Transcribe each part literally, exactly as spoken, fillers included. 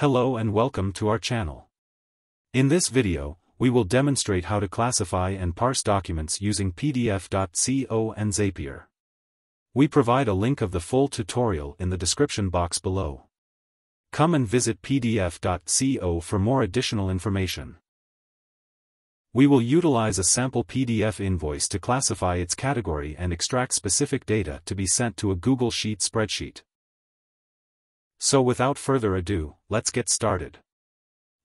Hello and welcome to our channel. In this video, we will demonstrate how to classify and parse documents using P D F dot co and Zapier. We provide a link of the full tutorial in the description box below. Come and visit P D F dot co for more additional information. We will utilize a sample P D F invoice to classify its category and extract specific data to be sent to a Google Sheets spreadsheet. So without further ado, let's get started.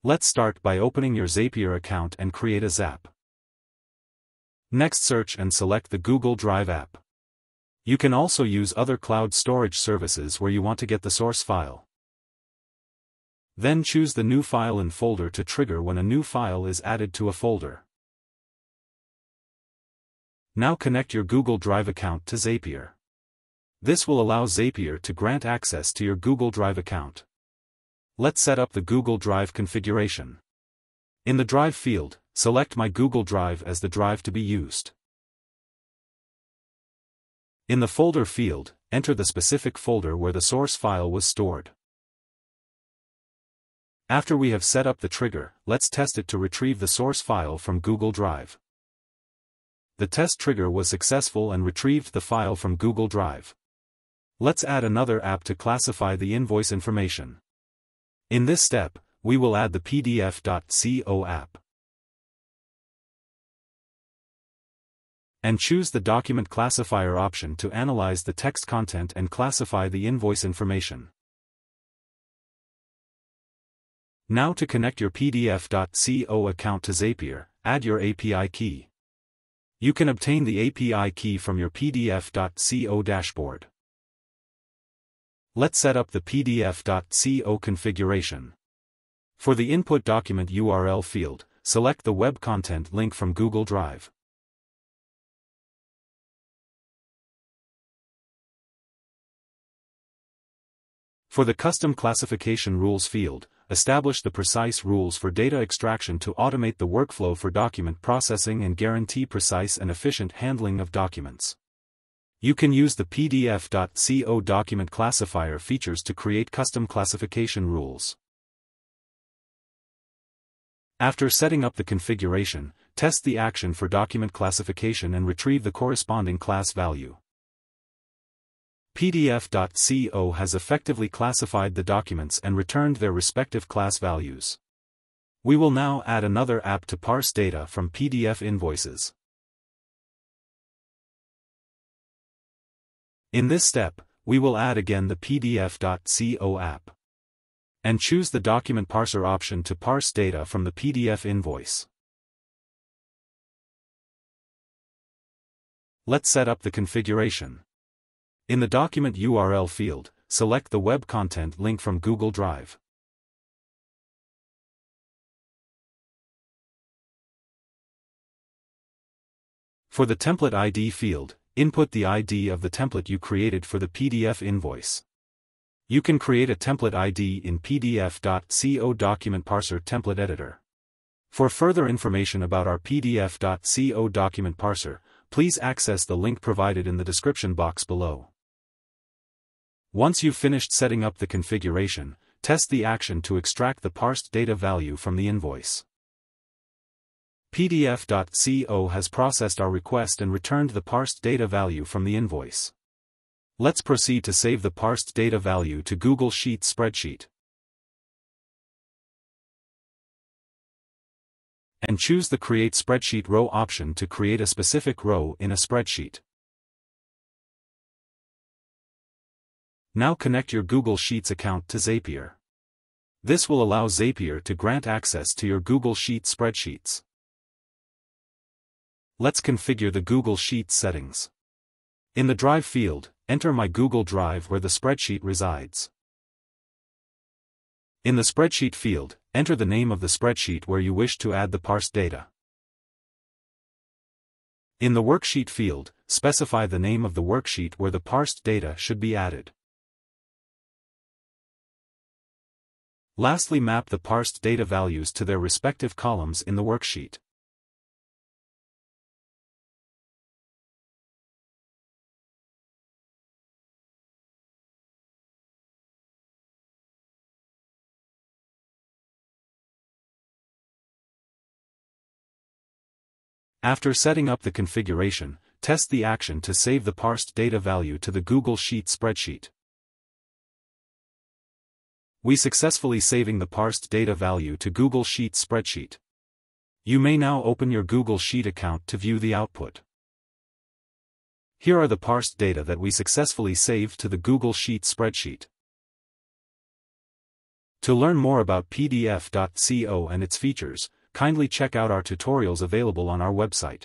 Let's start by opening your Zapier account and create a Zap. Next, search and select the Google Drive app. You can also use other cloud storage services where you want to get the source file. Then choose the new file and folder to trigger when a new file is added to a folder. Now connect your Google Drive account to Zapier. This will allow Zapier to grant access to your Google Drive account. Let's set up the Google Drive configuration. In the Drive field, select My Google Drive as the drive to be used. In the Folder field, enter the specific folder where the source file was stored. After we have set up the trigger, let's test it to retrieve the source file from Google Drive. The test trigger was successful and retrieved the file from Google Drive. Let's add another app to classify the invoice information. In this step, we will add the P D F dot co app. And choose the document classifier option to analyze the text content and classify the invoice information. Now to connect your P D F dot co account to Zapier, add your A P I key. You can obtain the A P I key from your P D F dot co dashboard. Let's set up the P D F dot co configuration. For the input document U R L field, select the web content link from Google Drive. For the custom classification rules field, establish the precise rules for data extraction to automate the workflow for document processing and guarantee precise and efficient handling of documents. You can use the P D F dot co document classifier features to create custom classification rules. After setting up the configuration, test the action for document classification and retrieve the corresponding class value. P D F dot co has effectively classified the documents and returned their respective class values. We will now add another app to parse data from P D F invoices. In this step, we will add again the P D F dot co app. And choose the document parser option to parse data from the P D F invoice. Let's set up the configuration. In the document U R L field, select the web content link from Google Drive. For the template I D field, input the I D of the template you created for the P D F invoice. You can create a template I D in P D F dot co Document Parser Template Editor. For further information about our P D F dot co Document Parser, please access the link provided in the description box below. Once you've finished setting up the configuration, test the action to extract the parsed data value from the invoice. P D F dot co has processed our request and returned the parsed data value from the invoice. Let's proceed to save the parsed data value to Google Sheets spreadsheet. And choose the Create Spreadsheet Row option to create a specific row in a spreadsheet. Now connect your Google Sheets account to Zapier. This will allow Zapier to grant access to your Google Sheets spreadsheets. Let's configure the Google Sheets settings. In the Drive field, enter My Google Drive where the spreadsheet resides. In the Spreadsheet field, enter the name of the spreadsheet where you wish to add the parsed data. In the Worksheet field, specify the name of the worksheet where the parsed data should be added. Lastly, map the parsed data values to their respective columns in the worksheet. After setting up the configuration, test the action to save the parsed data value to the Google Sheet spreadsheet. We successfully saving the parsed data value to Google Sheet spreadsheet. You may now open your Google Sheet account to view the output. Here are the parsed data that we successfully saved to the Google Sheet spreadsheet. To learn more about P D F dot co and its features, kindly check out our tutorials available on our website.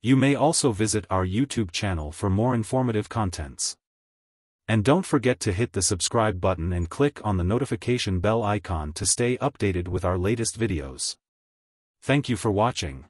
You may also visit our YouTube channel for more informative contents. And don't forget to hit the subscribe button and click on the notification bell icon to stay updated with our latest videos. Thank you for watching.